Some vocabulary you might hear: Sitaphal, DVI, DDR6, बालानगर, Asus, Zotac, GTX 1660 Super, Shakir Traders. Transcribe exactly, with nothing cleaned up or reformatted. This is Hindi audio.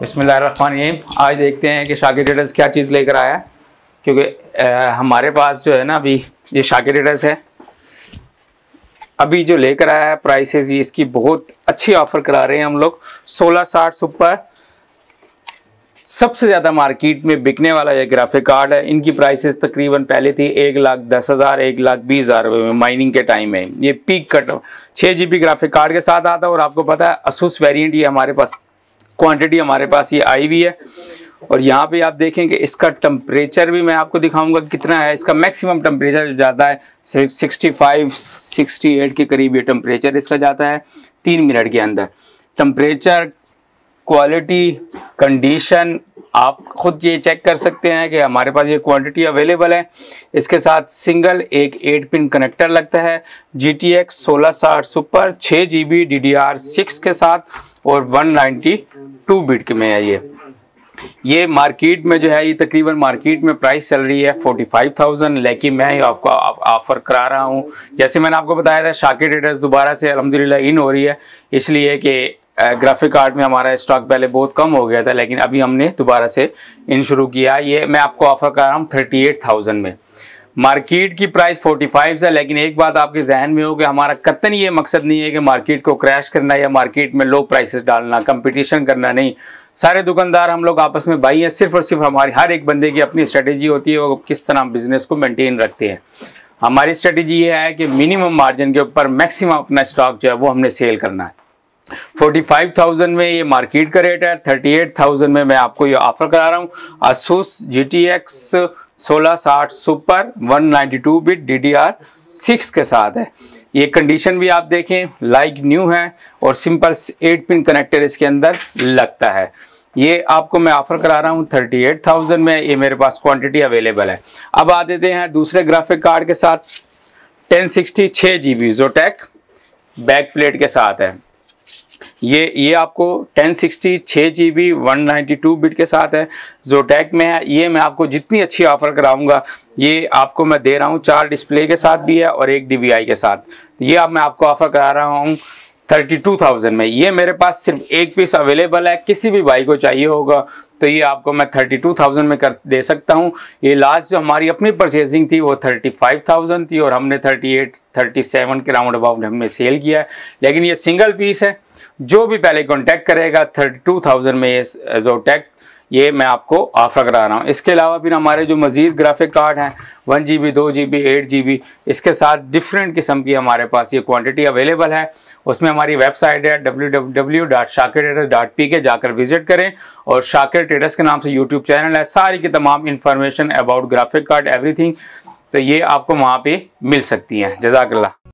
बिस्मिल्लाहिर्रहमानिर्रहीम। आज देखते हैं कि शाकिर ट्रेडर्स क्या चीज़ लेकर आया है, क्योंकि हमारे पास जो है ना अभी ये शाकिर ट्रेडर्स है, अभी जो लेकर आया है प्राइसेस ये इसकी बहुत अच्छी ऑफ़र करा रहे हैं हम लोग। सोलह साठ सुपर सबसे ज़्यादा मार्केट में बिकने वाला ये ग्राफिक कार्ड है। इनकी प्राइसेस तकरीबन पहले थी एक लाख दस हज़ार एक लाख बीस हज़ार रुपये में माइनिंग के टाइम में। ये पीक कट छः जी बी ग्राफिक कार्ड के साथ आता है और आपको पता है Asus वेरिएंट ये हमारे पास क्वांटिटी हमारे पास ये आई हुई है। और यहाँ पे आप देखें कि इसका टेम्परेचर भी मैं आपको दिखाऊंगा कितना है। इसका मैक्सिमम टेम्परेचर जाता है सिक्सटी फाइव सिक्सटी एट के करीब ये टेम्परेचर इसका जाता है तीन मिनट के अंदर। टेम्परेचर, क्वालिटी, कंडीशन आप ख़ुद ये चेक कर सकते हैं कि हमारे पास ये क्वांटिटी अवेलेबल है। इसके साथ सिंगल एक एट पिन कनेक्टर लगता है। जी टी एक्स सोलह साठ सुपर छः G B D D R six के साथ और वन नाइन्टी टू बिट के में है। ये ये मार्केट में जो है ये तकरीबन मार्केट में प्राइस चल रही है फोर्टी फाइव थाउजेंड, लेकिन मैं ये आपको ऑफ़र करा रहा हूँ। जैसे मैंने आपको बताया था शाकिर ट्रेडर्स दोबारा से अल्हम्दुलिल्लाह इन हो रही है, इसलिए कि ग्राफिक कार्ड में हमारा स्टॉक पहले बहुत कम हो गया था, लेकिन अभी हमने दोबारा से इन शुरू किया। ये मैं आपको ऑफ़र कर रहा हूँ थर्टी एट थाउजेंड में। मार्केट की प्राइस फोर्टी फाइव है, लेकिन एक बात आपके जहन में हो कि हमारा कतई ये मकसद नहीं है कि मार्केट को क्रैश करना या मार्केट में लो प्राइसेस डालना, कंपटीशन करना नहीं। सारे दुकानदार हम लोग आपस में भाई हैं, सिर्फ और सिर्फ हमारी हर एक बंदे की अपनी स्ट्रेटेजी होती है, वो किस तरह बिजनेस को मेंटेन रखते हैं। हमारी स्ट्रेटेजी ये है कि मिनिमम मार्जिन के ऊपर मैक्सिमम अपना स्टॉक जो है वो हमने सेल करना है। फोर्टी फाइव थाउजेंड में ये मार्केट का रेट है, थर्टी एट थाउजेंड में मैं आपको ये ऑफ़र करा रहा हूँ। Asus जी टी एक्स सोलह साठ super one ninety two bit D D R six के साथ है। ये कंडीशन भी आप देखें लाइक न्यू है और सिंपल एट पिन कनेक्टर इसके अंदर लगता है। ये आपको मैं ऑफ़र करा रहा हूँ थर्टी एट थाउजेंड में। ये मेरे पास क्वांटिटी अवेलेबल है। अब आ देते हैं दूसरे ग्राफिक कार्ड के साथ, ten sixty six G B Zotac back plate के साथ है। ये ये आपको ten sixty six G B one ninety two bit के साथ है, Zotac में है। ये मैं आपको जितनी अच्छी ऑफ़र कराऊंगा ये आपको मैं दे रहा हूँ। चार डिस्प्ले के साथ भी है और एक डी वी आई के साथ। ये अब मैं आपको ऑफ़र करा रहा हूँ थर्टी टू थाउजेंड में। ये मेरे पास सिर्फ एक पीस अवेलेबल है, किसी भी भाई को चाहिए होगा तो ये आपको मैं थर्टी टू थाउजेंड में कर दे सकता हूँ। ये लास्ट जो हमारी अपनी परचेजिंग थी वो थर्टी फाइव थाउजेंड थी और हमने थर्टी एट थर्टी सेवन के राउंड अबाउट हमने सेल किया है। लेकिन ये सिंगल पीस है, जो भी पहले कॉन्टैक्ट करेगा थर्टी टू थाउजेंड में ये Zotac ये मैं आपको ऑफ़र करा रहा हूँ। इसके अलावा फिर हमारे जो मज़ीद ग्राफिक कार्ड हैं वन जी बी दो G B eight G B इसके साथ डिफरेंट किस्म की हमारे पास ये क्वांटिटी अवेलेबल है। उसमें हमारी वेबसाइट है W W W dot Shakir traders dot P K, जाकर विज़िट करें। और शाकिर ट्रेडर्स के नाम से यूट्यूब चैनल है, सारी की तमाम information about graphic card everything तो ये आपको वहाँ पर मिल सकती हैं। जज़ाकल्लाह।